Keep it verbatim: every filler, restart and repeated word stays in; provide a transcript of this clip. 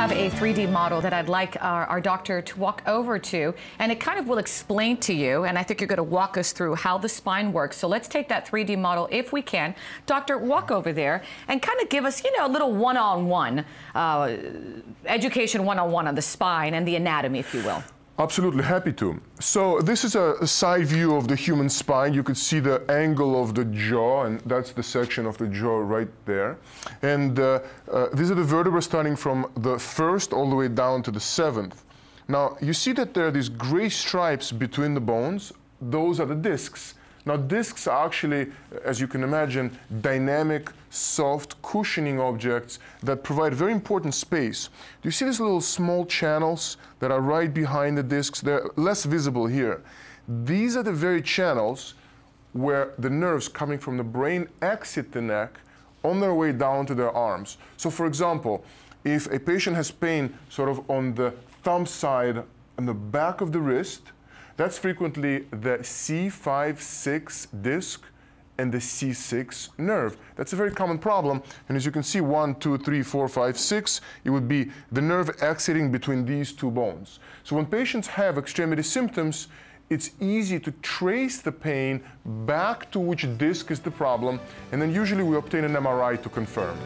have a three D model that I'd like our, our doctor to walk over to, and it kind of will explain to you, and I think you're going to walk us through how the spine works. So let's take that three D model if we can. Doctor, walk over there and kind of give us, you know, a little one-on-one, uh, education one-on-one on the spine and the anatomy, if you will. Absolutely, happy to. So this is a side view of the human spine. You could see the angle of the jaw, and that's the section of the jaw right there. And uh, uh, these are the vertebrae starting from the first all the way down to the seventh. Now, you see that there are these gray stripes between the bones. Those are the discs. Now, discs are actually, as you can imagine, dynamic, soft, cushioning objects that provide very important space. Do you see these little small channels that are right behind the discs? They're less visible here. These are the very channels where the nerves coming from the brain exit the neck on their way down to their arms. So, for example, if a patient has pain sort of on the thumb side and the back of the wrist, that's frequently the C five six disc and the C six nerve. That's a very common problem. And as you can see, one, two, three, four, five, six, it would be the nerve exiting between these two bones. So when patients have extremity symptoms, it's easy to trace the pain back to which disc is the problem. And then usually we obtain an M R I to confirm.